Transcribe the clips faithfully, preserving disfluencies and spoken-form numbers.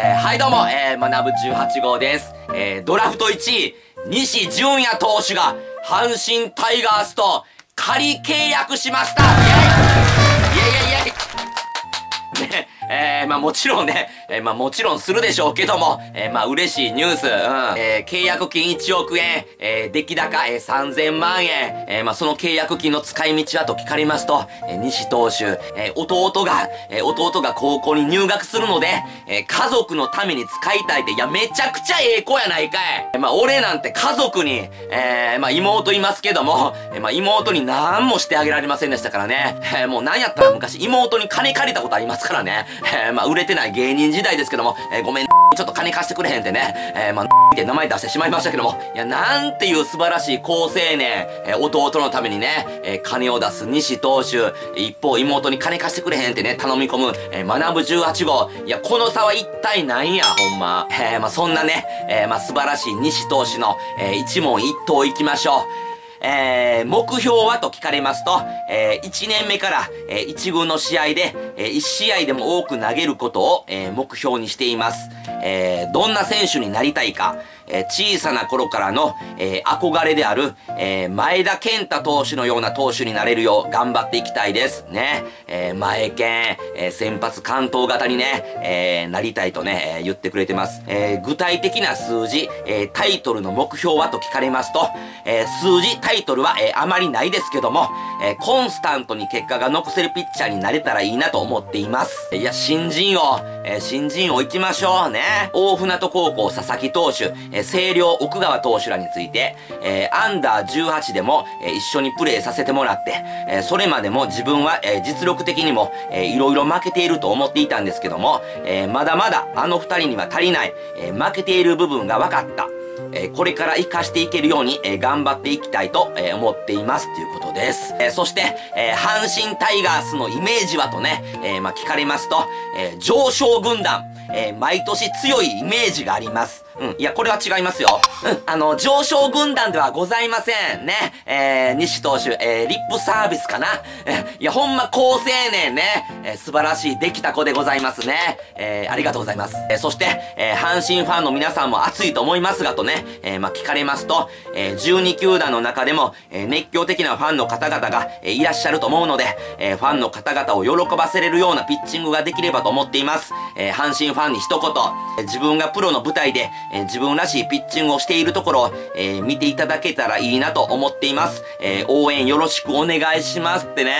えー、はいどうも、えー、まなぶじゅうはちごうです。えー、ドラフトいちい、西純也投手が、阪神タイガースと、仮契約しましたイェイイェイイェイイェイね、えー、まあもちろんね、えー、まあもちろんするでしょうけども、えー、まあ嬉しいニュース、うん、えー、契約金いちおくえん、えー、出来高、えー、さんぜんまんえん、えー、まあその契約金の使い道はと聞かれますと、えー、西投手、えー、弟が、えー、弟が高校に入学するので、えー、家族のために使いたいって、いや、めちゃくちゃええ子やないかい。えー、まあ俺なんて家族に、えー、まあ妹いますけども、えー、まあ妹に何もしてあげられませんでしたからね。えー、もうなんやったら昔妹に金借りたことありますからね。えー、まあ、売れてない芸人時代ですけども、えー、ごめん、ちょっと金貸してくれへんってね、えー、まあ、って名前出してしまいましたけども、いや、なんていう素晴らしい好青年、えー、弟のためにね、えー、金を出す西投手、一方妹に金貸してくれへんってね、頼み込む、えー、まなぶじゅうはちごう、いや、この差は一体なんや、ほんま。えー、まあ、そんなね、えー、まあ、素晴らしい西投手の、えー、一問一答いきましょう。えー、目標はと聞かれますと、えー、いちねんめから、えー、いちぐんの試合で、えー、いちしあいでも多く投げることを、えー、目標にしています。えー、どんな選手になりたいか、えー、小さな頃からの、えー、憧れである、えー、前田健太投手のような投手になれるよう頑張っていきたいです。ね。えー、前健、えー、先発関東型にね、えー、なりたいとね、えー、言ってくれてます。えー、具体的な数字、えー、タイトルの目標はと聞かれますと、えー、数字、タイトルは、えー、あまりないですけども、えー、コンスタントに結果が残せるピッチャーになれたらいいなと思っています。いや、新人王、えー、新人王行きましょうね。大船渡高校佐々木投手、えー、星稜奥川投手らについて、えー、アンダーじゅうはちでも、えー、一緒にプレーさせてもらって、えー、それまでも自分は、えー、実力的にも、えー、いろいろ負けていると思っていたんですけども、えー、まだまだあの二人には足りない、えー、負けている部分が分かった。えー、これから活かしていけるように、えー、頑張っていきたいと、えー、思っていますということです。えー、そして、えー、阪神タイガースのイメージはとね、えー、まあ、聞かれますと、えー、上昇軍団、えー、毎年強いイメージがあります。うん。いや、これは違いますよ。うん。あの、上昇軍団ではございません。ね。えー、西投手、えー、リップサービスかな。えー、いや、ほんま好青年ね。えー、素晴らしいできた子でございますね。えー、ありがとうございます。えー、そして、えー、阪神ファンの皆さんも熱いと思いますがとね、えー、まあ、聞かれますと、えー、じゅうにきゅうだんの中でも、えー、熱狂的なファンの方々が、えー、いらっしゃると思うので、えー、ファンの方々を喜ばせれるようなピッチングができればと思っています。えー、阪神ファンに一言、えー、自分がプロの舞台で、えー、自分らしいピッチングをしているところを、えー、見ていただけたらいいなと思っています。えー、応援よろしくお願いしますってね。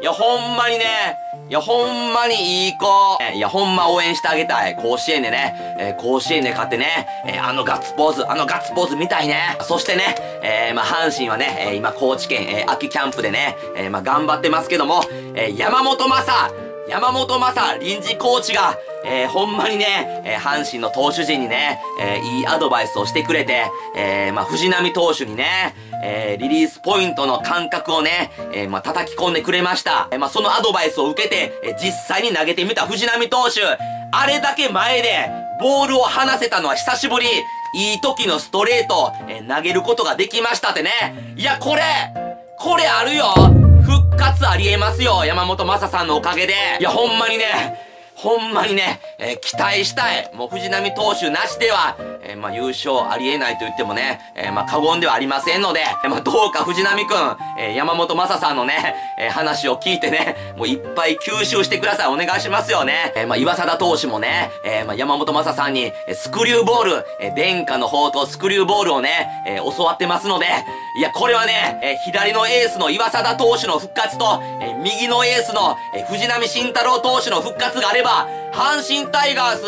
いや、ほんまにね。いや、ほんまにいい子。えー、いや、ほんま応援してあげたい。甲子園でね。えー、甲子園で勝ってね。えー、あのガッツポーズ、あのガッツポーズ見たいね。そしてね、えー、まあ、阪神はね、えー、今、高知県、えー、秋キャンプでね、えー、まあ、頑張ってますけども、えー、山本昌、山本昌臨時コーチが、えー、ほんまにね、えー、阪神の投手陣にね、えー、いいアドバイスをしてくれて、えー、まあ、藤浪投手にね、えー、リリースポイントの感覚をね、えー、まあ、叩き込んでくれました。えー、まあ、そのアドバイスを受けて、えー、実際に投げてみた藤浪投手、あれだけ前でボールを離せたのは久しぶり、いい時のストレートを、えー、投げることができましたってね。いや、これ、これあるよ。復活ありえますよ。山本昌さんのおかげで。いや、ほんまにね、ほんまにね、えー、期待したい。もう藤浪投手なしでは、えー、まあ、優勝ありえないと言ってもね、えー、まあ、過言ではありませんので、えー、まあ、どうか藤浪くん、えー、山本昌さんのね、えー、話を聞いてね、もういっぱい吸収してください。お願いしますよね。えー、まあ、岩貞投手もね、えー、まあ、山本昌さんに、スクリューボール、えー、伝家の宝刀スクリューボールをね、えー、教わってますので、いや、これはね、えー、左のエースの岩貞投手の復活と、えー、右のエースの、えー、藤浪晋太郎投手の復活があれば、阪神タイガース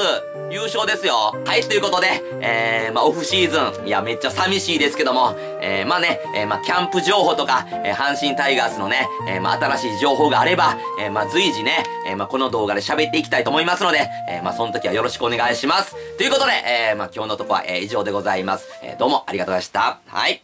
優勝ですよ。はい、ということで、えー、まあ、オフシーズン、いや、めっちゃ寂しいですけども、えー、まあね、えー、まあ、キャンプ情報とか、えー、阪神タイガースのね、えー、まあ、新しい情報があれば、えー、まあ、随時ね、えー、まあ、この動画で喋っていきたいと思いますので、えー、まあ、その時はよろしくお願いします。ということで、えー、まあ、今日のとこは、えー、以上でございます。えー、どうもありがとうございました。はい。